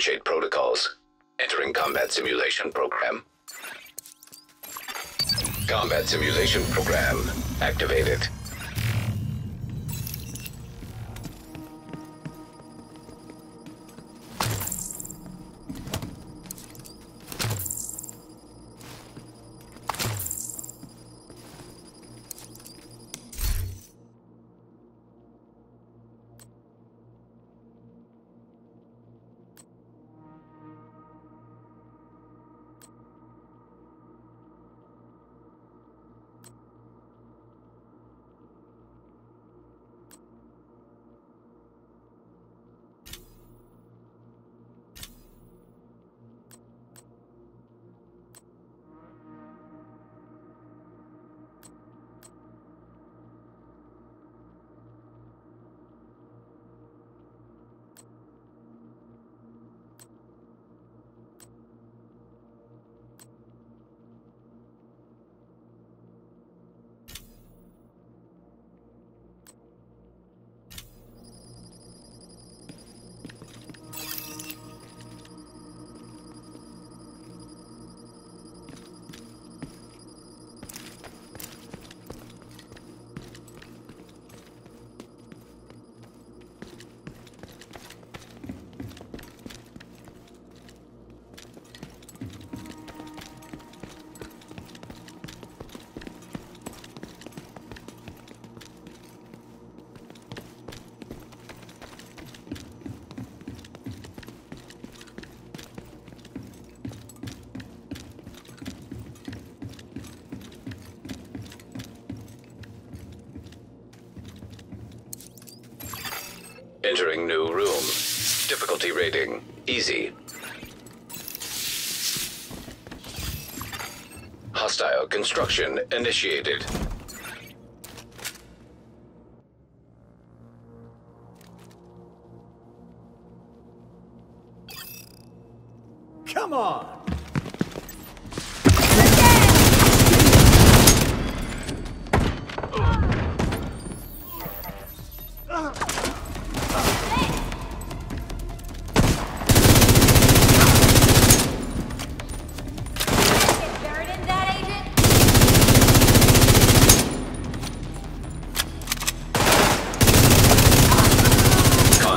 Dreamshade protocols. Entering combat simulation program. Combat simulation program activated. Entering new room. Difficulty rating, easy. Hostile construction initiated. Come on!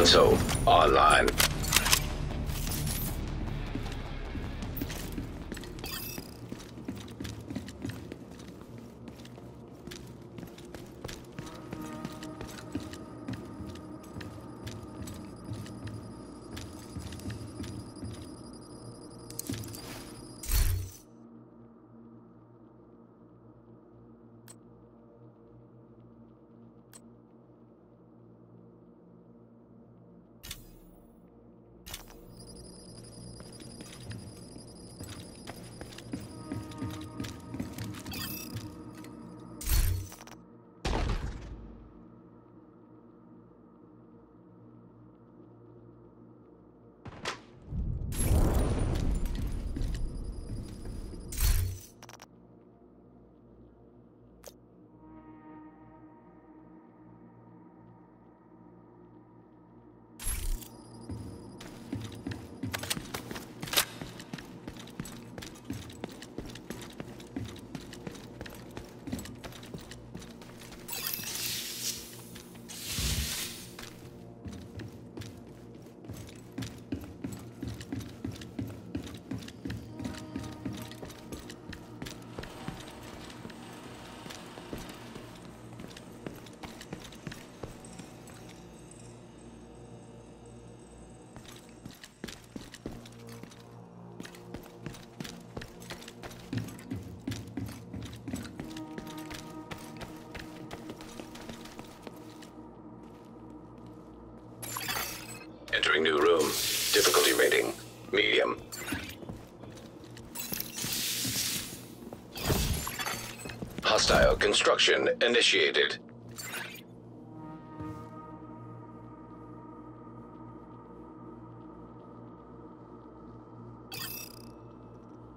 So online. Entering new room. Difficulty rating, medium. Hostile construction initiated.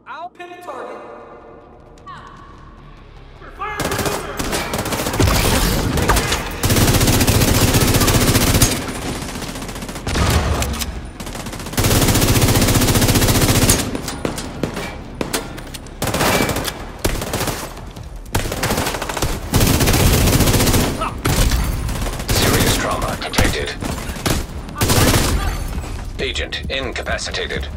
I'll pin a target. Incapacitated.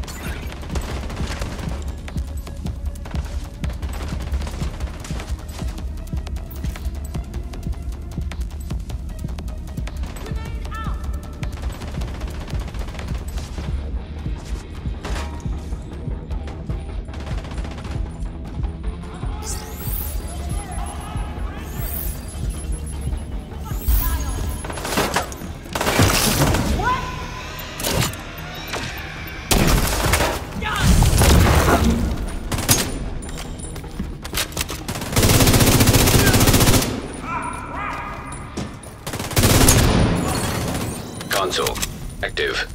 Console active.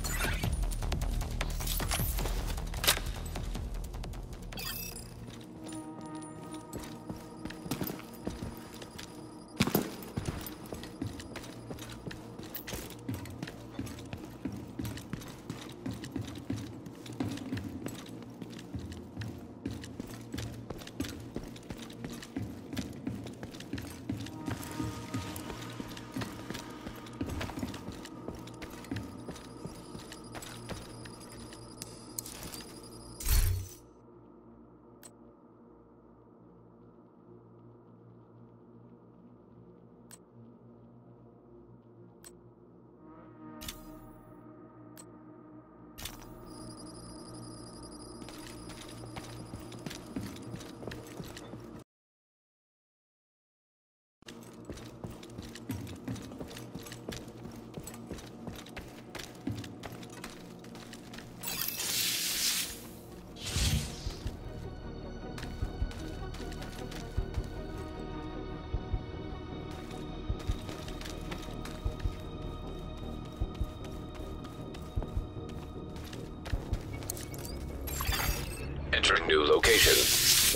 Enter new location.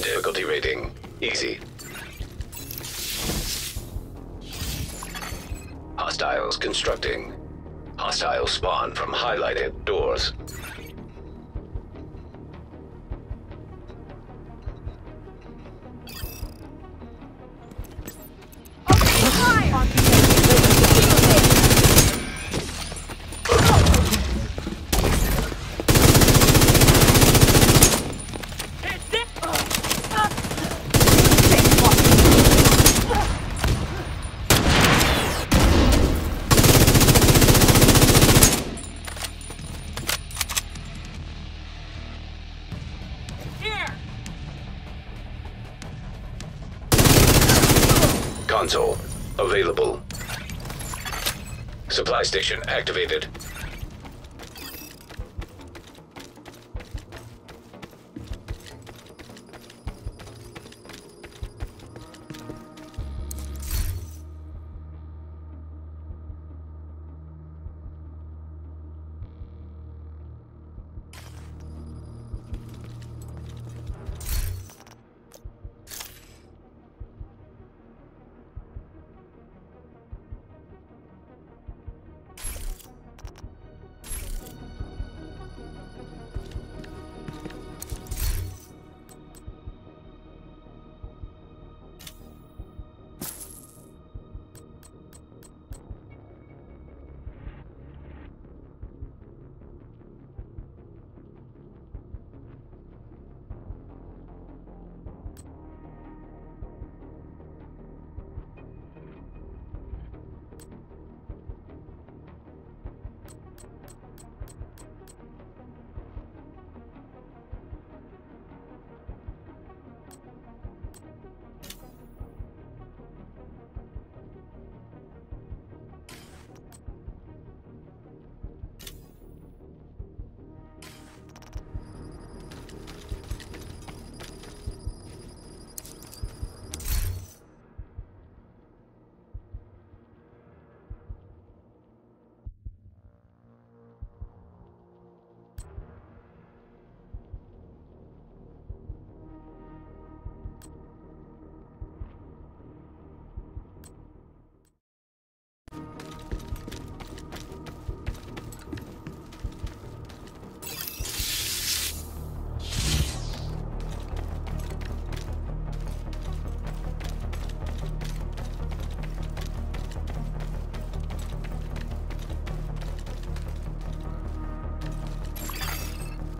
Difficulty rating, easy. Hostiles constructing. Hostiles spawn from highlighted doors. Console available. Supply station activated.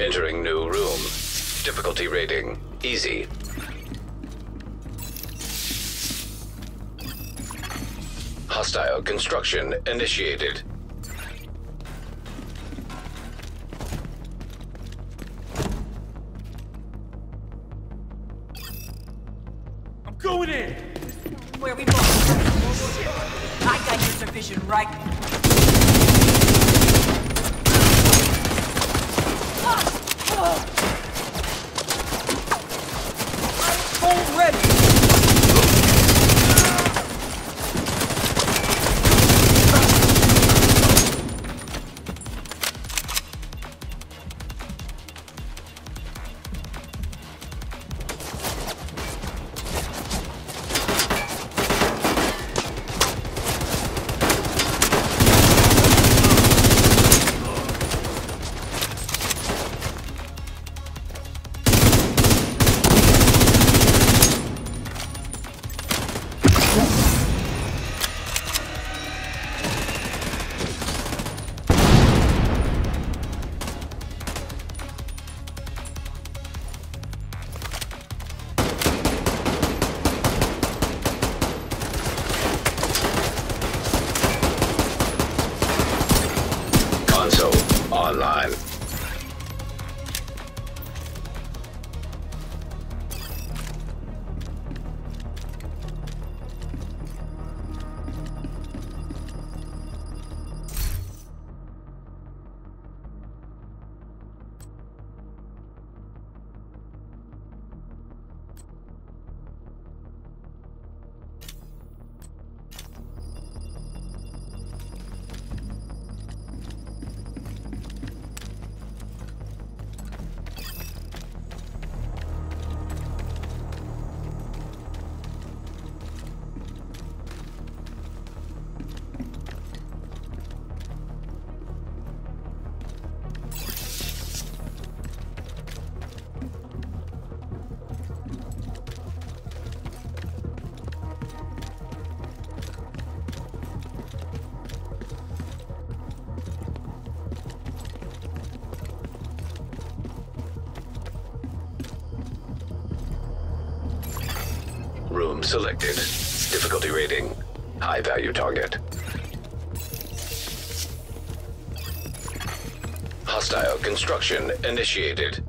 Entering new room. Difficulty rating, easy. Hostile construction initiated. I'm going in! Where we belong. I got your division right. Online. Room selected. Difficulty rating, high value target. Hostile construction initiated.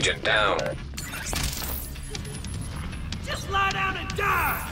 Agent down. Just lie down and die!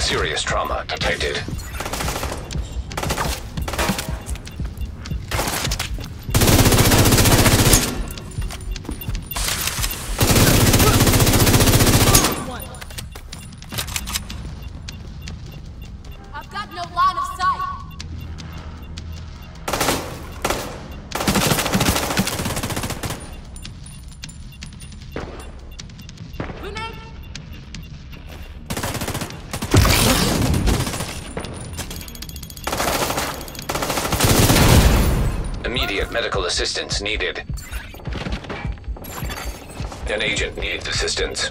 Serious trauma detected. I've got no line of sight. Immediate medical assistance needed. An agent needs assistance.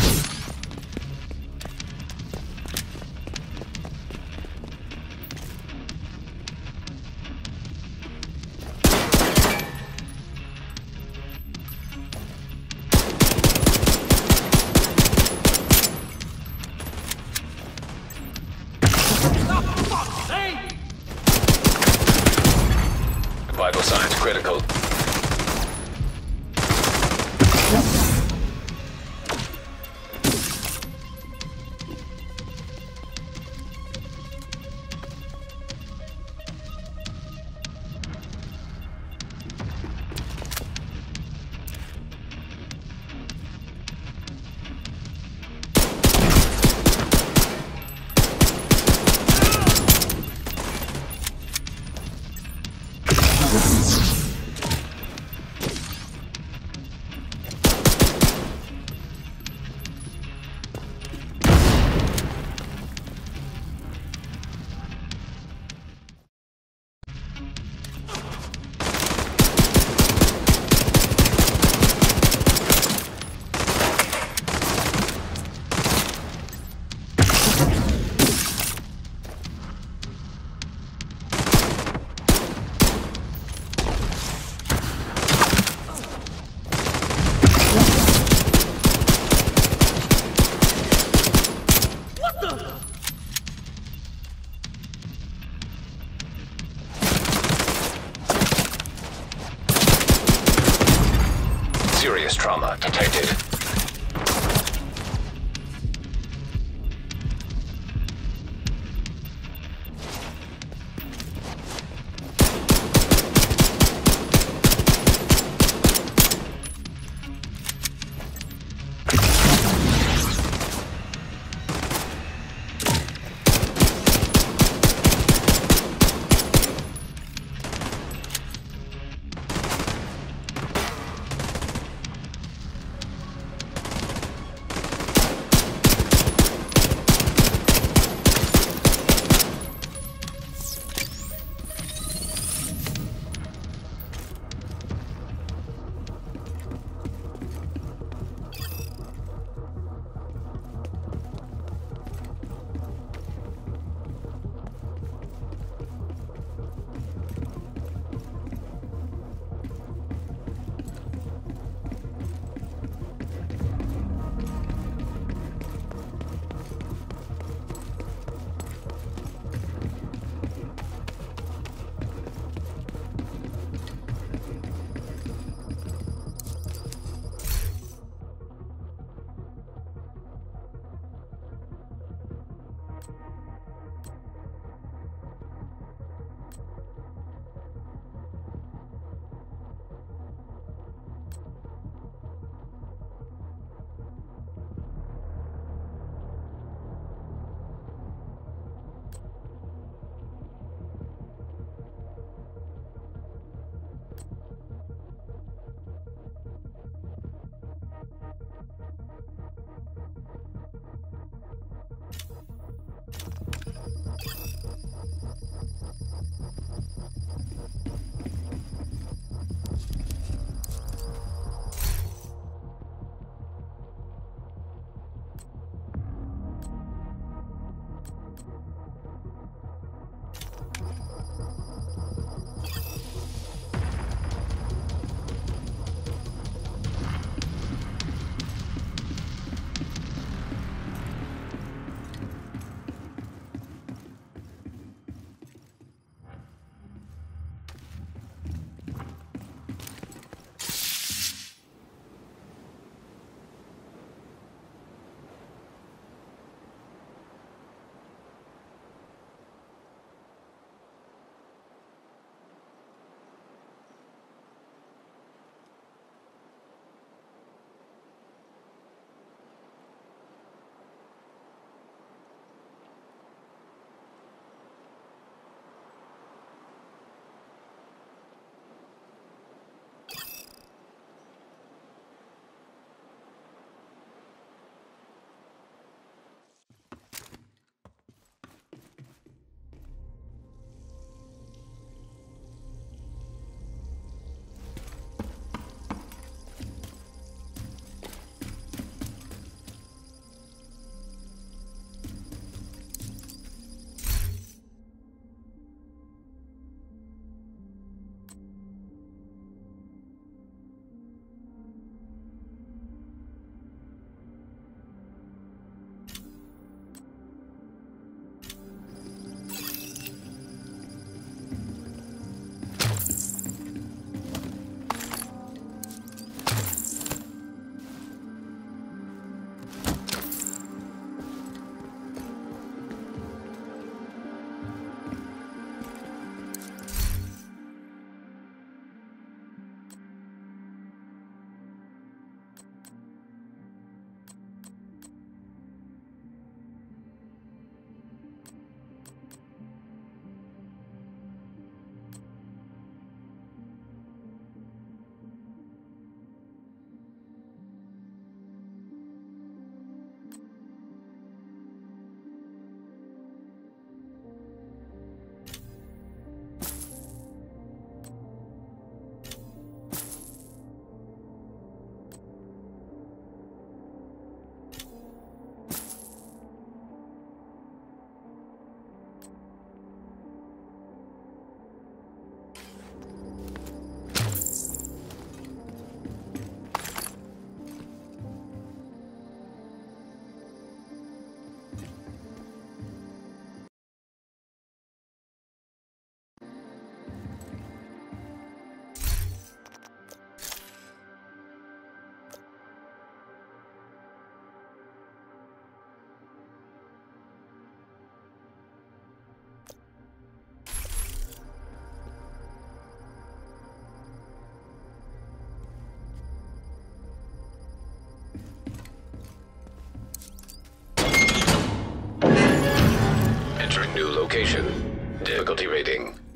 Vital signs critical. trauma detected.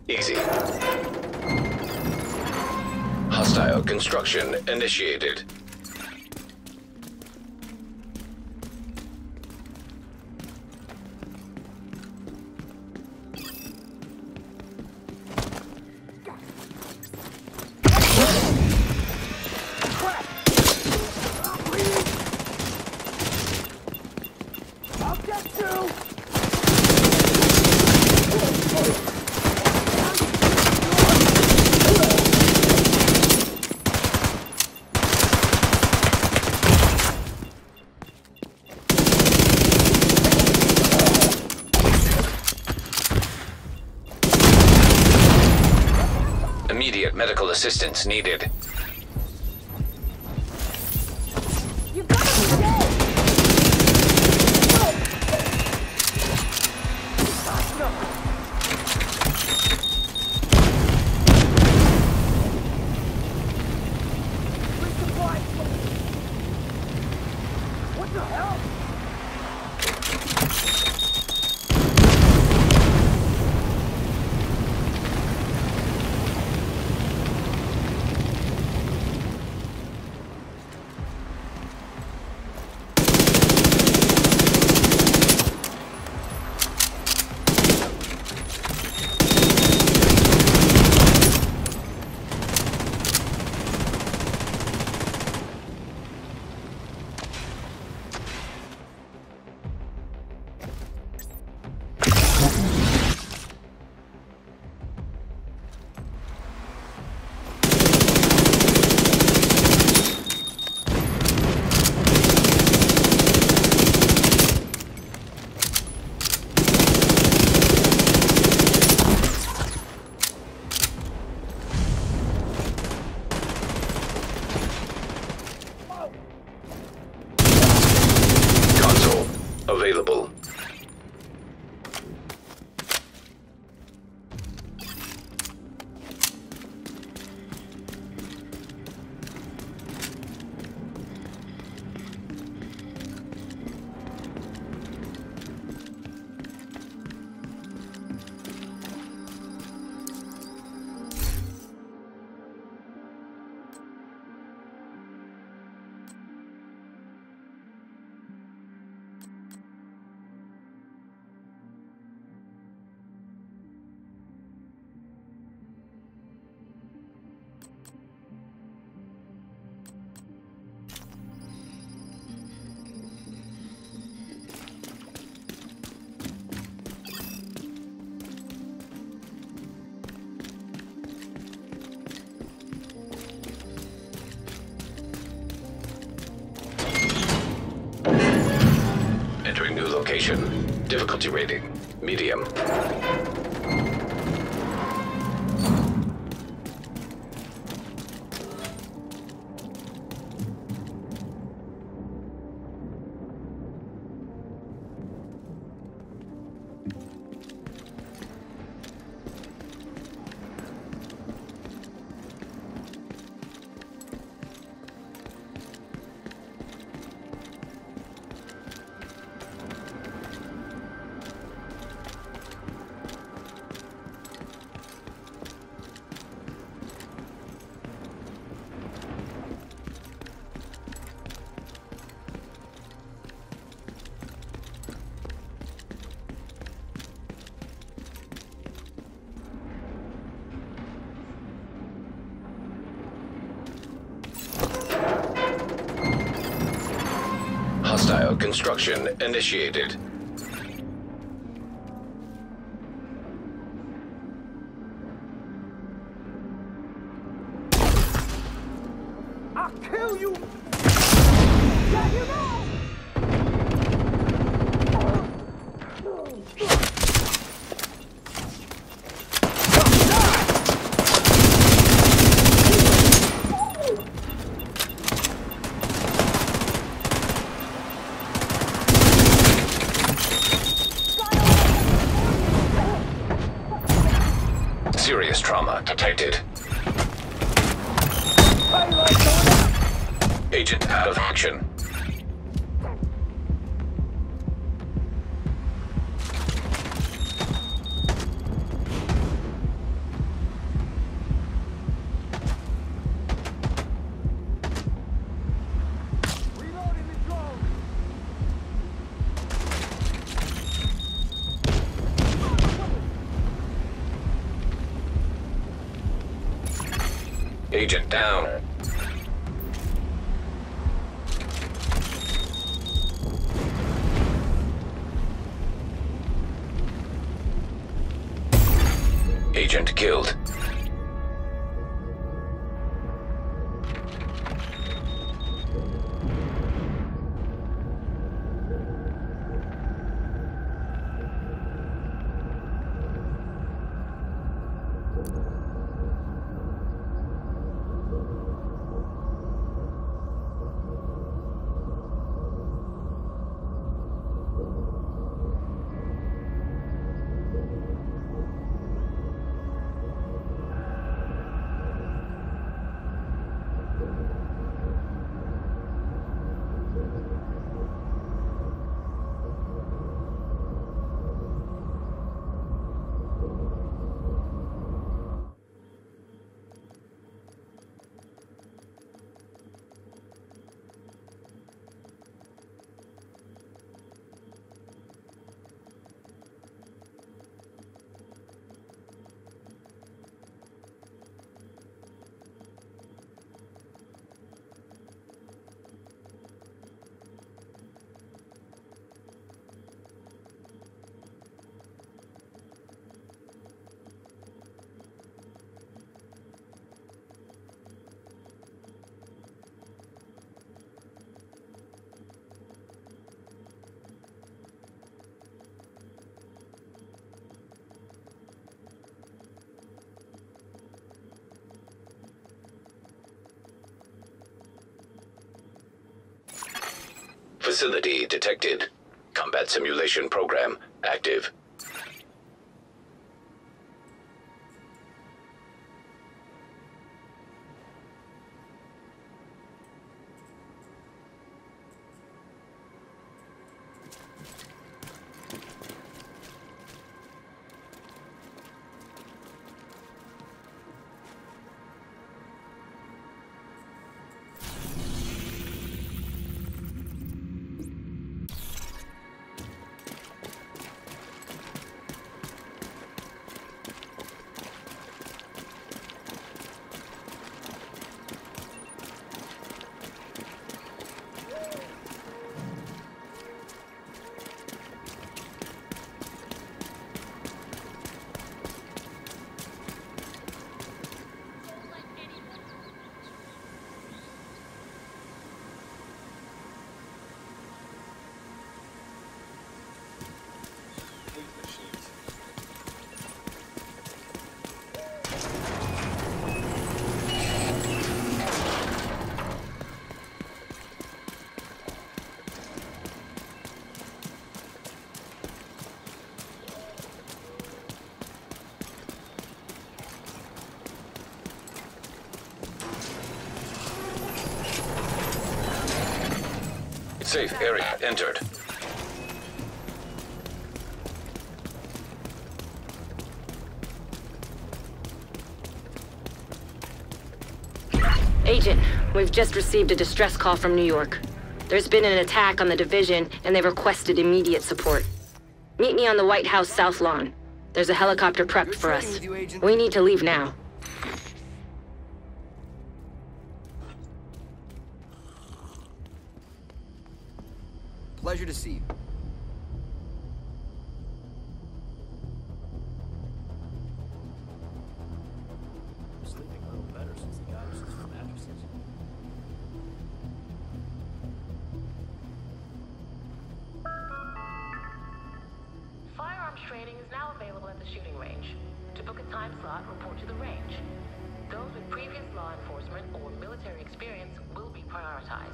Easy. Hostile construction initiated. Immediate medical assistance needed. Available. Entering new location. Difficulty rating, medium. Hostile construction initiated. I'll kill you! Got you now! Serious trauma detected. Agent out of action. Agent down. Agent killed. Facility detected. Combat simulation program active. Safe area entered. Agent, we've just received a distress call from New York. There's been an attack on the division, and they requested immediate support. Meet me on the White House South Lawn. There's a helicopter prepped for us. We need to leave now. Pleasure to see you. Firearms training is now available at the shooting range. To book a time slot, report to the range. Those with previous law enforcement or military experience will be prioritized.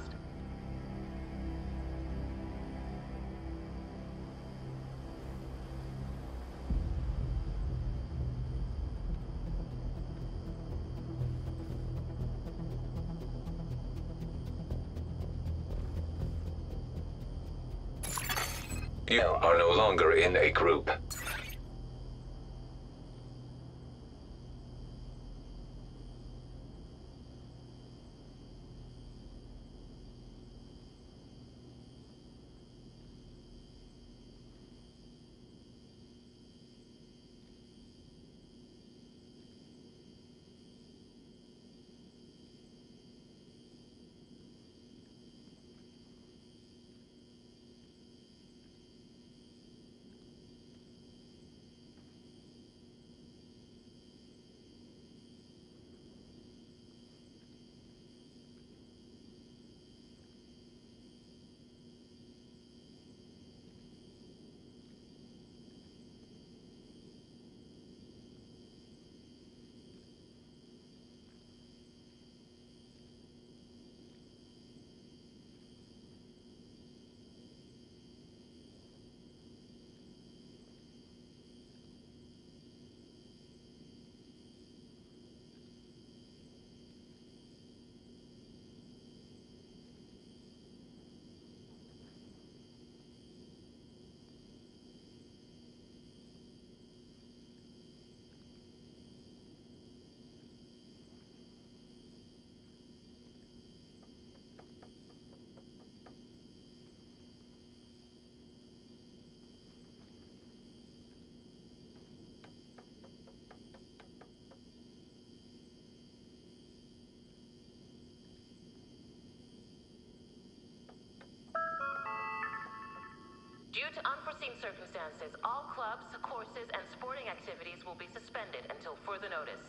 You are no longer in a group. unforeseen circumstances, all clubs, courses, and sporting activities will be suspended until further notice.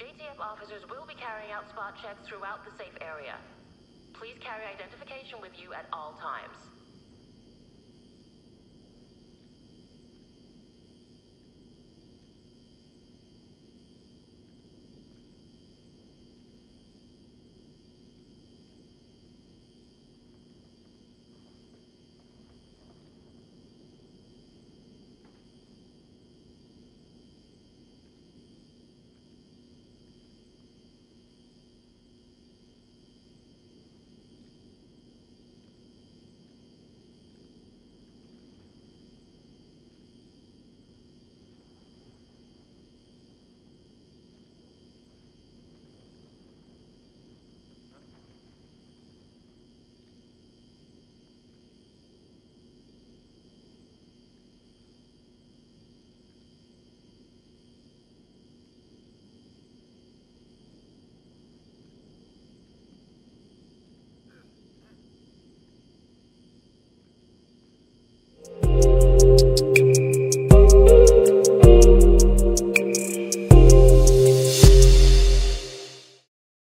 JTF officers will be carrying out spot checks throughout the safe area. Please carry identification with you at all times.